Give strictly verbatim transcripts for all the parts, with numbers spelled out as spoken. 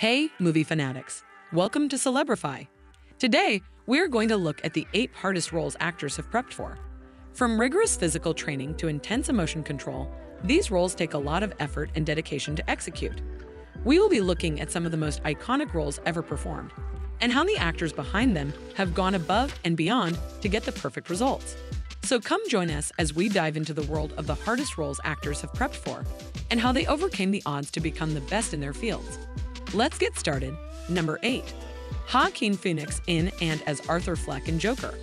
Hey, movie fanatics. Welcome to Celebrify. Today, we're going to look at the eight hardest roles actors have prepped for. From rigorous physical training to intense emotion control, these roles take a lot of effort and dedication to execute. We will be looking at some of the most iconic roles ever performed, and how the actors behind them have gone above and beyond to get the perfect results. So come join us as we dive into the world of the hardest roles actors have prepped for, and how they overcame the odds to become the best in their fields. Let's get started. Number eight. Joaquin Phoenix in and as Arthur Fleck in Joker.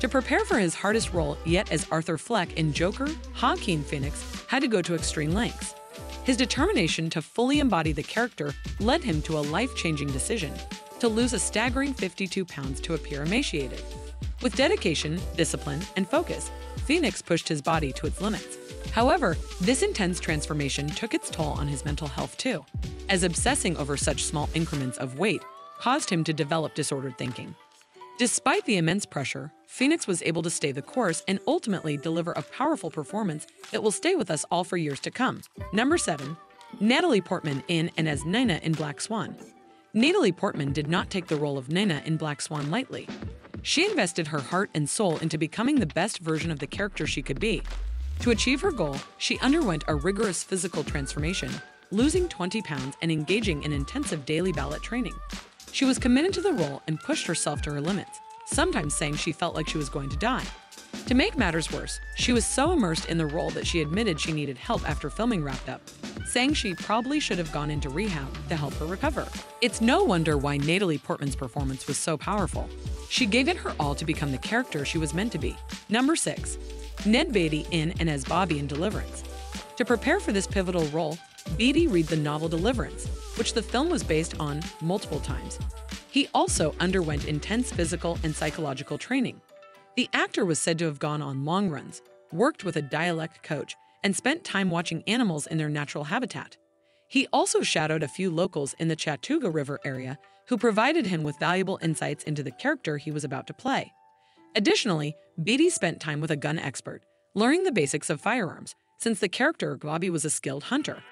To prepare for his hardest role yet as Arthur Fleck in Joker, Joaquin Phoenix had to go to extreme lengths. His determination to fully embody the character led him to a life-changing decision to lose a staggering fifty-two pounds to appear emaciated. With dedication, discipline, and focus, Phoenix pushed his body to its limits. However, this intense transformation took its toll on his mental health too, as obsessing over such small increments of weight caused him to develop disordered thinking. Despite the immense pressure, Phoenix was able to stay the course and ultimately deliver a powerful performance that will stay with us all for years to come. Number seven. Natalie Portman in and as Nina in Black Swan. Natalie Portman did not take the role of Nina in Black Swan lightly. She invested her heart and soul into becoming the best version of the character she could be. To achieve her goal, she underwent a rigorous physical transformation, losing twenty pounds and engaging in intensive daily ballet training. She was committed to the role and pushed herself to her limits, sometimes saying she felt like she was going to die. To make matters worse, she was so immersed in the role that she admitted she needed help after filming wrapped up, saying she probably should have gone into rehab to help her recover. It's no wonder why Natalie Portman's performance was so powerful. She gave it her all to become the character she was meant to be. Number six. Ned Beatty in and as Bobby in Deliverance. To prepare for this pivotal role, Beatty read the novel Deliverance, which the film was based on, multiple times. He also underwent intense physical and psychological training. The actor was said to have gone on long runs, worked with a dialect coach, and spent time watching animals in their natural habitat. He also shadowed a few locals in the Chattooga River area who provided him with valuable insights into the character he was about to play. Additionally, Beatty spent time with a gun expert, learning the basics of firearms, since the character Bobby was a skilled hunter.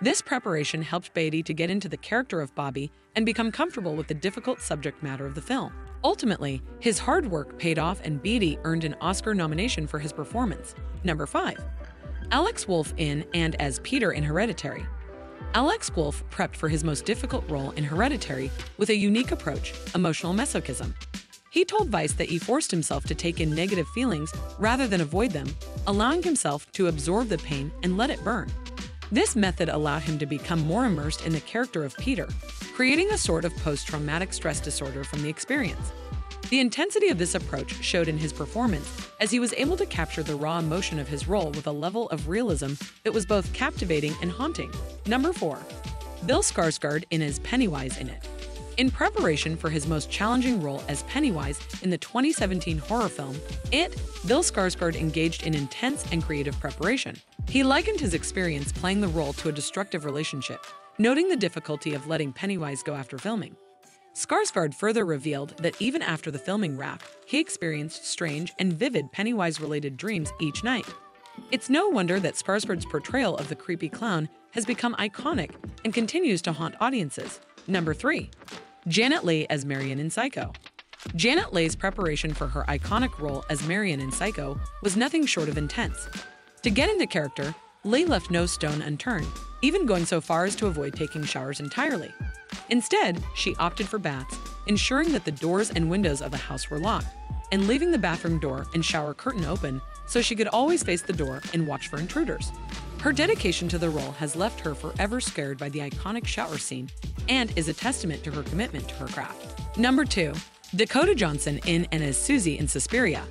This preparation helped Beatty to get into the character of Bobby and become comfortable with the difficult subject matter of the film. Ultimately, his hard work paid off and Beatty earned an Oscar nomination for his performance. Number five. Alex Wolff in and as Peter in Hereditary. Alex Wolff prepped for his most difficult role in Hereditary with a unique approach, emotional masochism. He told Vice that he forced himself to take in negative feelings rather than avoid them, allowing himself to absorb the pain and let it burn. This method allowed him to become more immersed in the character of Peter, creating a sort of post-traumatic stress disorder from the experience. The intensity of this approach showed in his performance as he was able to capture the raw emotion of his role with a level of realism that was both captivating and haunting. Number four. Bill Skarsgård in as Pennywise in It. In preparation for his most challenging role as Pennywise in the twenty seventeen horror film, It, Bill Skarsgård engaged in intense and creative preparation. He likened his experience playing the role to a destructive relationship, noting the difficulty of letting Pennywise go after filming. Skarsgård further revealed that even after the filming wrap, he experienced strange and vivid Pennywise-related dreams each night. It's no wonder that Skarsgård's portrayal of the creepy clown has become iconic and continues to haunt audiences. Number three. Janet Leigh as Marion in Psycho. Janet Leigh's preparation for her iconic role as Marion in Psycho was nothing short of intense. To get into character, Leigh left no stone unturned, even going so far as to avoid taking showers entirely. Instead, she opted for baths, ensuring that the doors and windows of the house were locked, and leaving the bathroom door and shower curtain open so she could always face the door and watch for intruders. Her dedication to the role has left her forever scared by the iconic shower scene and is a testament to her commitment to her craft. Number two. Dakota Johnson in and as Susie in Suspiria.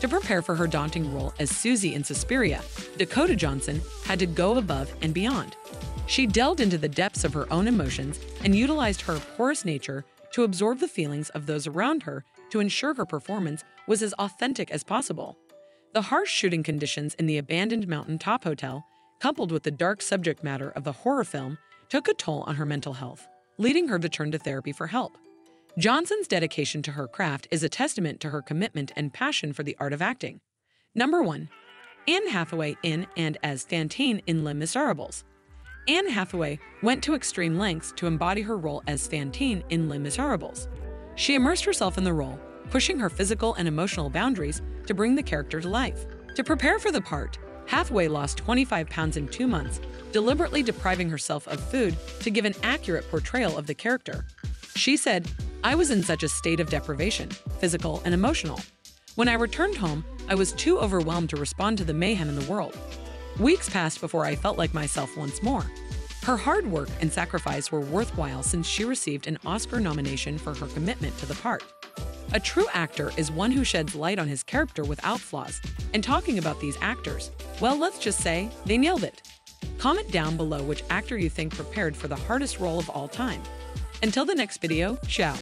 To prepare for her daunting role as Susie in Suspiria, Dakota Johnson had to go above and beyond. She delved into the depths of her own emotions and utilized her porous nature to absorb the feelings of those around her to ensure her performance was as authentic as possible. The harsh shooting conditions in the abandoned mountaintop hotel, coupled with the dark subject matter of the horror film, took a toll on her mental health, leading her to turn to therapy for help. Johnson's dedication to her craft is a testament to her commitment and passion for the art of acting. Number one. Anne Hathaway in and as Fantine in Les Misérables. Anne Hathaway went to extreme lengths to embody her role as Fantine in Les Misérables. She immersed herself in the role, pushing her physical and emotional boundaries to bring the character to life. To prepare for the part, Hathaway lost twenty-five pounds in two months, deliberately depriving herself of food to give an accurate portrayal of the character. She said, "I was in such a state of deprivation, physical and emotional. When I returned home, I was too overwhelmed to respond to the mayhem in the world. Weeks passed before I felt like myself once more." Her hard work and sacrifice were worthwhile since she received an Oscar nomination for her commitment to the part. A true actor is one who sheds light on his character without flaws, and talking about these actors, well, let's just say, they nailed it. Comment down below which actor you think prepared for the hardest role of all time. Until the next video, ciao.